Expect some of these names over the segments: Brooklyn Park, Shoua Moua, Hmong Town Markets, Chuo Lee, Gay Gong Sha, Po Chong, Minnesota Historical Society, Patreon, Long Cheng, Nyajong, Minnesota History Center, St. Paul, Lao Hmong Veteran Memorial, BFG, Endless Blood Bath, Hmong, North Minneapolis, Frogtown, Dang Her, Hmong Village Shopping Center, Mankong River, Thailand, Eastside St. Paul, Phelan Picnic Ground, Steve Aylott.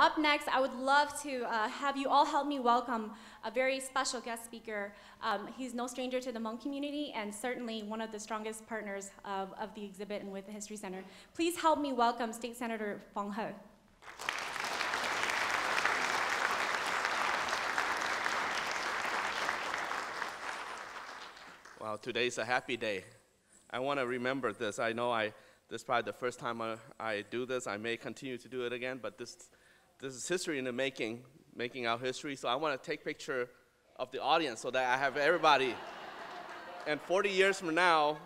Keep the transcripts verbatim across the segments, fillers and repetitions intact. Up next, I would love to uh, have you all help me welcome a very special guest speaker. Um, he's no stranger to the Hmong community and certainly one of the strongest partners of, of the exhibit and with the History Center. Please help me welcome State Senator Fong Hawj. Wow, today's a happy day. I want to remember this. I know I, this is probably the first time I, I do this. I may continue to do it again, but this This is history in the making, making our history. So I want to take a picture of the audience so that I have everybody. And forty years from now,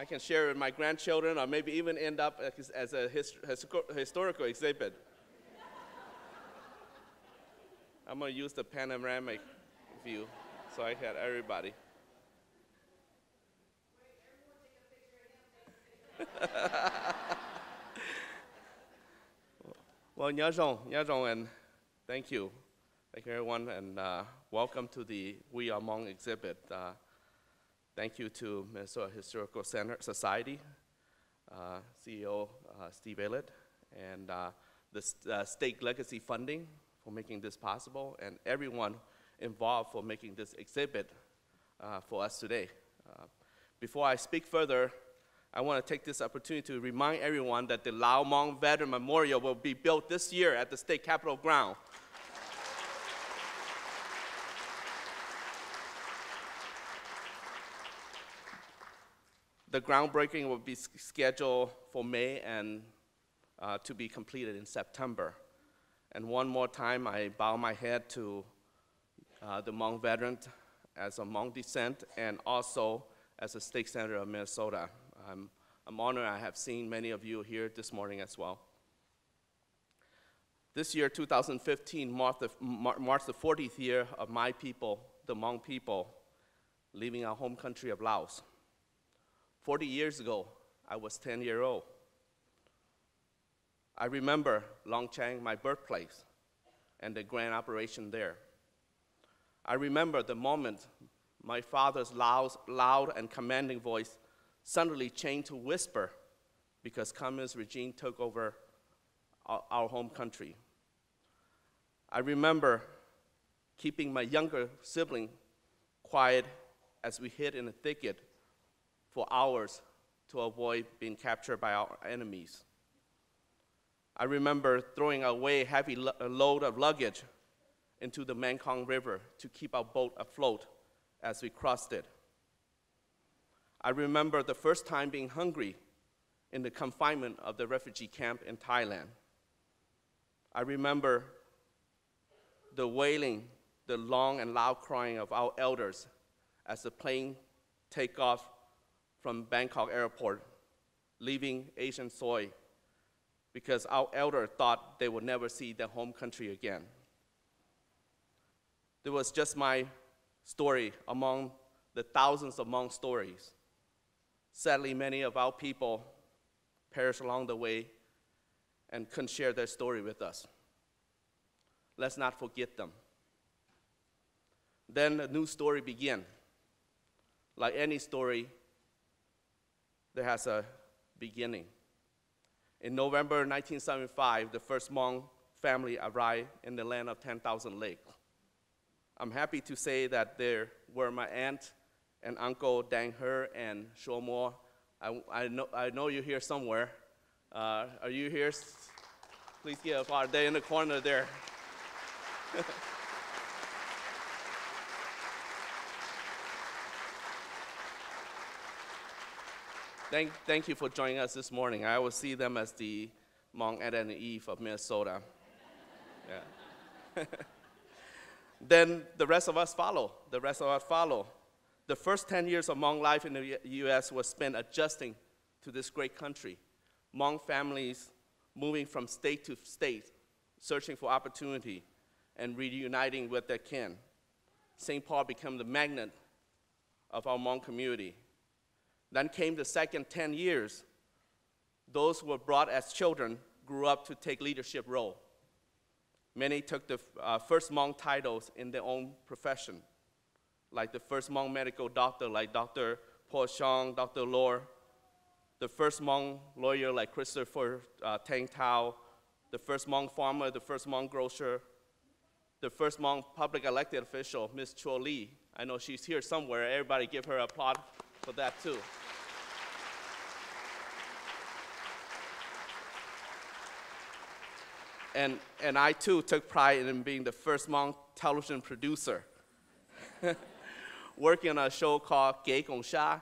I can share it with my grandchildren or maybe even end up as, as a hist historical exhibit. I'm going to use the panoramic view so I had everybody. Well, Nyajong, Nyajong, and thank you. Thank you, everyone, and uh, welcome to the We Are Hmong exhibit. Uh, thank you to Minnesota Historical Center Society, uh, C E O uh, Steve Aylott, and uh, the st uh, State Legacy Funding for making this possible, and everyone involved for making this exhibit uh, for us today. Uh, before I speak further, I want to take this opportunity to remind everyone that the Lao Hmong Veteran Memorial will be built this year at the State Capitol ground. The groundbreaking will be scheduled for May and uh, to be completed in September. And one more time, I bow my head to uh, the Hmong veterans as a Hmong descent and also as a State Senator of Minnesota. I'm, I'm honored I have seen many of you here this morning as well. This year, two thousand fifteen, marked the, mar marks the fortieth year of my people, the Hmong people, leaving our home country of Laos. forty years ago, I was ten years old. I remember Long Cheng, my birthplace, and the grand operation there. I remember the moment my father's loud, loud and commanding voice suddenly changed to whisper because communist regime took over our, our home country. I remember keeping my younger sibling quiet as we hid in a thicket for hours to avoid being captured by our enemies. I remember throwing away a heavy lo- load of luggage into the Mankong River to keep our boat afloat as we crossed it. I remember the first time being hungry in the confinement of the refugee camp in Thailand. I remember the wailing, the long and loud crying of our elders as the plane take off from Bangkok airport, leaving Asian soil because our elders thought they would never see their home country again. It was just my story among the thousands of Hmong stories. Sadly, many of our people perished along the way and couldn't share their story with us. Let's not forget them. Then a new story began. Like any story, there has a beginning. In November nineteen seventy-five, the first Hmong family arrived in the land of ten thousand lakes. I'm happy to say that there were my aunt and uncle, Dang Her and Shoua Moua. I, I, know, I know you're here somewhere. Uh, are you here? Please give up. They're in the corner there. thank, thank you for joining us this morning. I always see them as the Hmong Adam and Eve of Minnesota. Yeah. Then the rest of us follow. The rest of us follow. The first ten years of Hmong life in the U S was spent adjusting to this great country. Hmong families moving from state to state, searching for opportunity and reuniting with their kin. Saint Paul became the magnet of our Hmong community. Then came the second ten years. Those who were brought as children grew up to take leadership role. Many took the uh, first Hmong titles in their own profession, like the first Hmong medical doctor, like Doctor Po Chong, Doctor Lor, the first Hmong lawyer, like Christopher uh, Tang Tao, the first Hmong farmer, the first Hmong grocer, the first Hmong public elected official, Miz Chuo Lee. I know she's here somewhere. Everybody give her a applaud for that too. And, and I too took pride in being the first Hmong television producer, working on a show called Gay Gong Sha,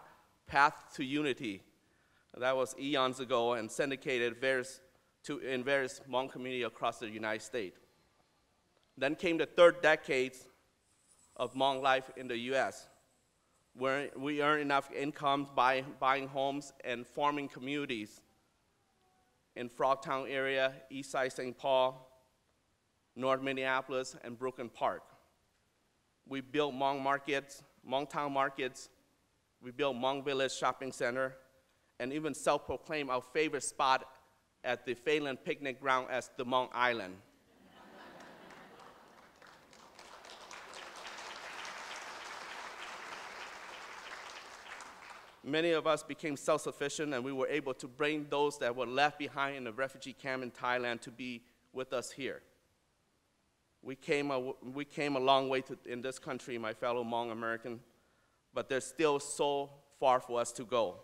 Path to Unity. That was eons ago and syndicated various to, in various Hmong communities across the United States. Then came the third decade of Hmong life in the U S, where we earn enough income by buying homes and forming communities in Frogtown area, Eastside Saint Paul, North Minneapolis, and Brooklyn Park. We built Hmong markets, Hmong Town Markets. We built Hmong Village Shopping Center, and even self-proclaimed our favorite spot at the Phelan Picnic Ground as the Hmong Island. Many of us became self-sufficient, and we were able to bring those that were left behind in the refugee camp in Thailand to be with us here. We came a, we came a long way to, in this country, my fellow Hmong American, but there's still so far for us to go.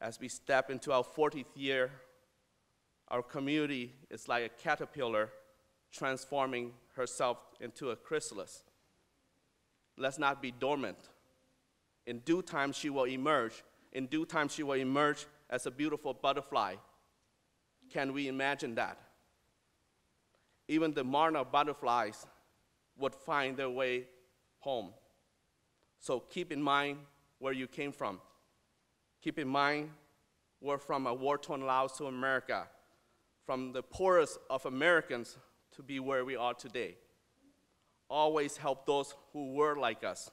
As we step into our fortieth year, our community is like a caterpillar transforming herself into a chrysalis. Let's not be dormant. In due time, she will emerge. In due time, she will emerge as a beautiful butterfly. Can we imagine that? Even the monarch of butterflies would find their way home. So keep in mind where you came from. Keep in mind we're from a war-torn Laos to America, from the poorest of Americans to be where we are today. Always help those who were like us.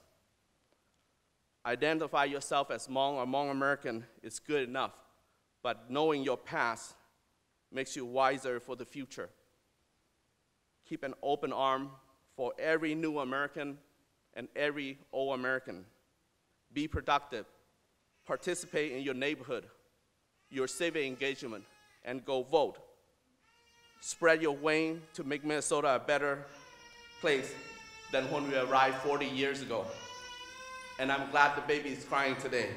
Identify yourself as Hmong or Hmong American is good enough, but knowing your past makes you wiser for the future. Keep an open arm for every new American and every old American. Be productive. Participate in your neighborhood, your civic engagement, and go vote. Spread your wing to make Minnesota a better place than when we arrived forty years ago. And I'm glad the baby is crying today.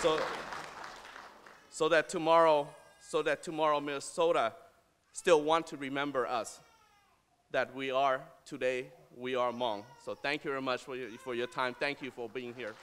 so, so that tomorrow, so that tomorrow Minnesota still want to remember us, that we are today, we are Hmong. So thank you very much for your, for your time. Thank you for being here.